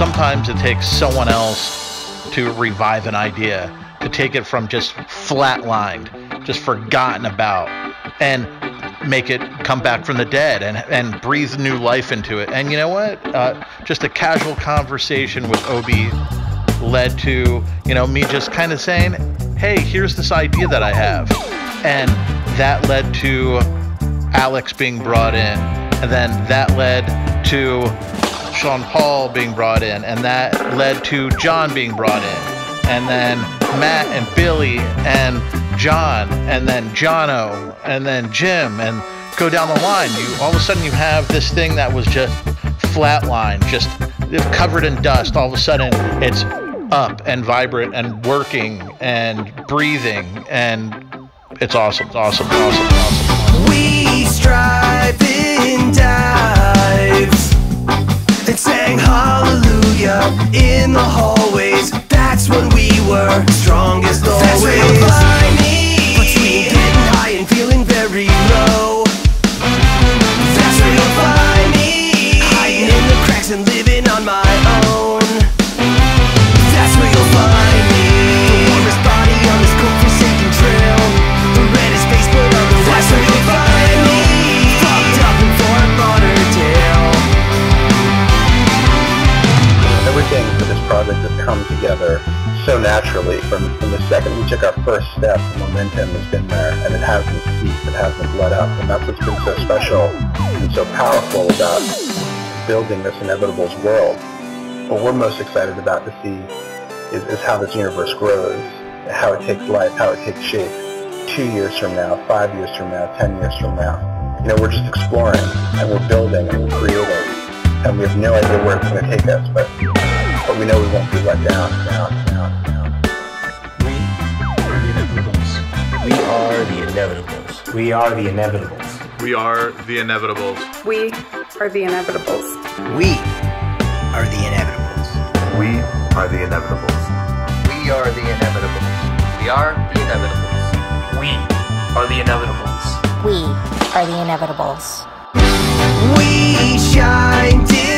sometimes it takes someone else to revive an idea, to take it from just flatlined, just forgotten about, and make it come back from the dead and breathe new life into it. And you know what? Just a casual conversation with Obi led to, you know, me just kind of saying, hey, here's this idea that I have. And that led to Alex being brought in. And then that led to Sean Paul being brought in. And that led to John being brought in. And then Matt and Billy and John, and then Jono, and then Jim, and go down the line. You all of a sudden you have this thing that was just flatlined, just covered in dust. All of a sudden it's up and vibrant and working and breathing, and it's awesome, awesome, awesome, awesome. We strive in dives and sang hallelujah in the hallways. That's when we were strongest always. That's when we were funny, between getting high and feeling very low. That's when we were funny, hiding in the cracks and living on my own. That's where you'll find me, the warmest body on this godforsaken trail, the reddest face put on the wall. That's where you'll find me, fucked up in Fort Lauderdale. Everything for this project has come together so naturally from the second we took our first step. The momentum has been there, and it hasn't ceased, it hasn't let up, and that's what's been so special and so powerful about building this Inevitables world. What we're most excited about to see is how this universe grows, how it takes life, how it takes shape 2 years from now, 5 years from now, 10 years from now. You know, we're just exploring, and we're building, and we're creating, and we have no idea where it's going to take us, but we know we won't be let down, down. We are the Inevitables. We are the Inevitables. We are the Inevitables. We are the Inevitables. We are the Inevitables. We are the Inevitables. We are the Inevitables. We are the Inevitables. We are the Inevitables. We are the Inevitables. We are the Inevitables. We shine.